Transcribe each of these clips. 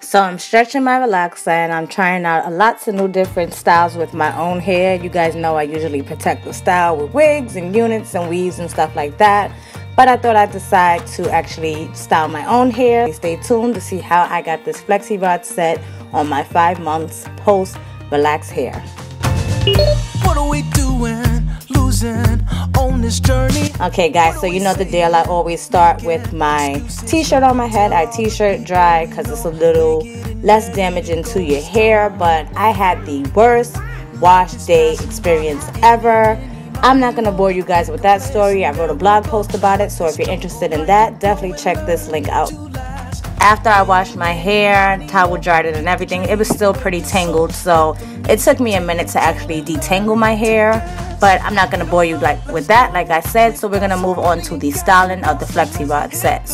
So I'm stretching my relaxer and I'm trying out lots of new different styles with my own hair. You guys know I usually protect the style with wigs and units and weaves and stuff like that. But I thought I'd decide to actually style my own hair. Stay tuned to see how I got this Flexi Rod set on my 5 months post relaxed hair. What are we doing? Losing on this journey. Okay guys, so you know the deal. I always start with my t-shirt on my head. I t-shirt dry because it's a little less damaging to your hair, but I had the worst wash day experience ever. I'm not gonna bore you guys with that story. I wrote a blog post about it, so if you're interested in that, definitely check this link out. After I washed my hair, towel dried it and everything, it was still pretty tangled, so it took me a minute to actually detangle my hair, but I'm not going to bore you with that, like I said, so we're going to move on to the styling of the Flexi Rod set.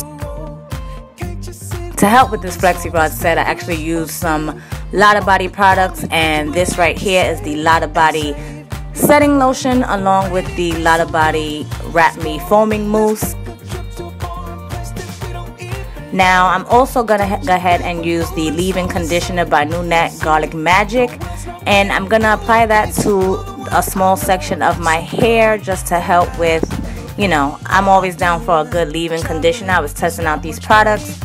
To help with this Flexi Rod set, I actually used some Lotta Body products, and this right here is the Lotta Body setting lotion along with the Lotta Body Wrap Me Foaming Mousse. Now I'm also gonna go ahead and use the leave-in conditioner by NuNaat Garlic Magic, and I'm gonna apply that to a small section of my hair just to help with, you know, I'm always down for a good leave-in conditioner. I was testing out these products.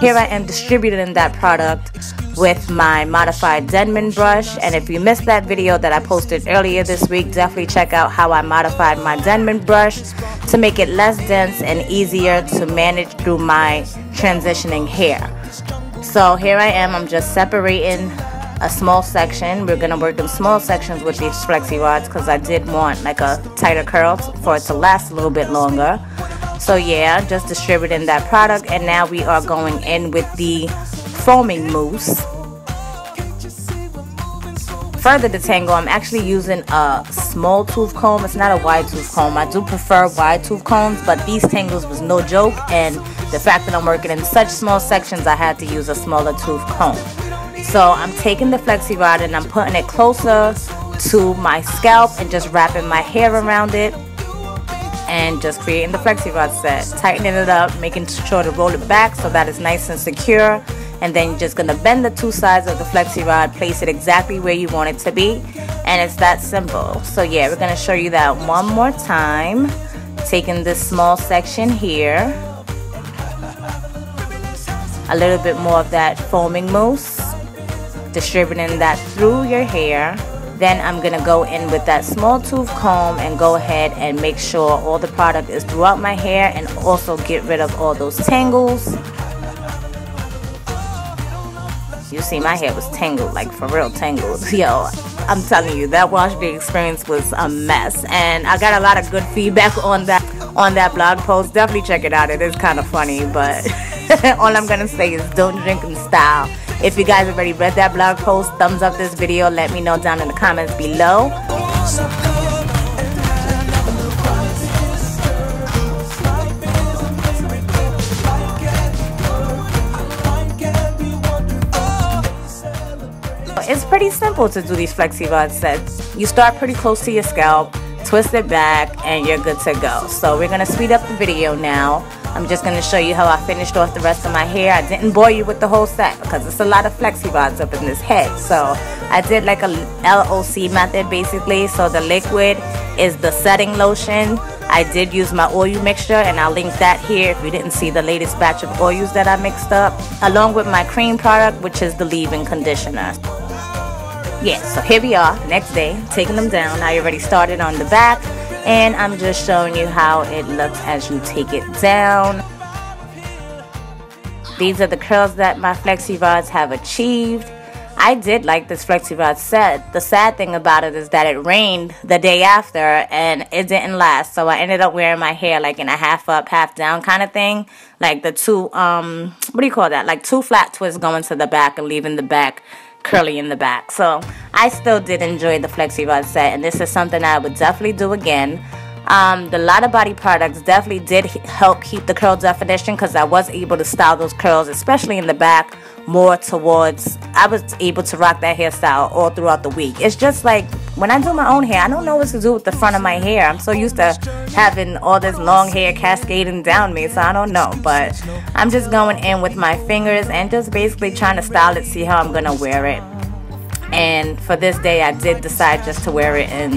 Here I am distributing that product with my modified Denman brush, and if you missed that video that I posted earlier this week, definitely check out how I modified my Denman brush to make it less dense and easier to manage through my transitioning hair. So here I am, I'm just separating a small section. We're gonna work in small sections with these Flexi Rods because I did want like a tighter curl for it to last a little bit longer. So yeah, just distributing that product, and now we are going in with the foaming mousse. Further detangle, I'm actually using a small tooth comb. It's not a wide tooth comb. I do prefer wide tooth combs, but these tangles was no joke, and the fact that I'm working in such small sections, I had to use a smaller tooth comb. So I'm taking the Flexi Rod and I'm putting it closer to my scalp and just wrapping my hair around it. And just creating the Flexi Rod set, tightening it up, making sure to roll it back so that it's nice and secure, and then you're just gonna bend the two sides of the Flexi Rod, place it exactly where you want it to be, and it's that simple. So yeah, we're gonna show you that one more time, taking this small section here, a little bit more of that foaming mousse, distributing that through your hair. Then I'm gonna go in with that small tooth comb and go ahead and make sure all the product is throughout my hair and also get rid of all those tangles. You see, my hair was tangled, like for real tangled. Yo, I'm telling you, that wash day experience was a mess, and I got a lot of good feedback on that blog post. Definitely check it out. It is kind of funny, but all I'm gonna say is don't drink in style. If you guys already read that blog post, thumbs up this video. Let me know down in the comments below. It's pretty simple to do these Flexi Rod sets. You start pretty close to your scalp, twist it back, and you're good to go. So we're gonna speed up the video now. I'm just going to show you how I finished off the rest of my hair. I didn't bore you with the whole set because it's a lot of Flexi Rods up in this head. So I did like a LOC method basically. So the liquid is the setting lotion. I did use my oil mixture, and I'll link that here if you didn't see the latest batch of oils that I mixed up, along with my cream product, which is the leave-in conditioner. Yeah, so here we are next day, taking them down. I already started on the back, and I'm just showing you how it looks as you take it down. These are the curls that my Flexi Rods have achieved. I did like this Flexi Rod set. The sad thing about it is that it rained the day after and it didn't last. So I ended up wearing my hair like in a half up, half down kind of thing. Like the two, what do you call that? Like two flat twists going to the back and leaving the back curly in the back. So I still did enjoy the Flexi Rod set, and this is something I would definitely do again. The Lotta Body products definitely did help keep the curl definition because I was able to style those curls, especially in the back, more towards, I was able to rock that hairstyle all throughout the week. It's just like When I do my own hair, I don't know what to do with the front of my hair. I'm so used to having all this long hair cascading down me, so I don't know. But I'm just going in with my fingers and just basically trying to style it, see how I'm going to wear it. And for this day, I did decide just to wear it in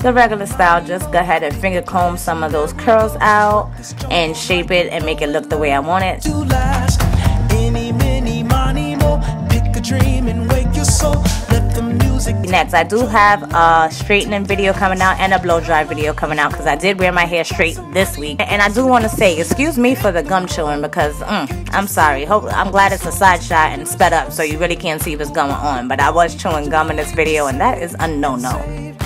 the regular style. Just go ahead and finger comb some of those curls out and shape it and make it look the way I want it. Next, I do have a straightening video coming out and a blow dry video coming out because I did wear my hair straight this week. And I do want to say, excuse me for the gum chewing because I'm sorry. I'm glad it's a side shot and sped up so you really can't see what's going on. But I was chewing gum in this video, and that is a no-no.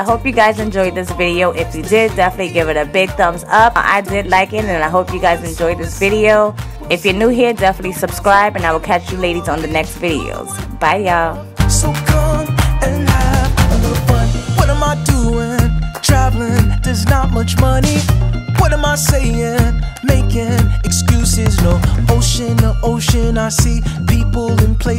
I hope you guys enjoyed this video. If you did, definitely give it a big thumbs up. I did like it, and I hope you guys enjoyed this video. If you're new here, definitely subscribe, and I will catch you ladies on the next videos. Bye, y'all. So come and have a little fun. What am I doing? Traveling, there's not much money. What am I saying? Making excuses, no ocean, I see people in places.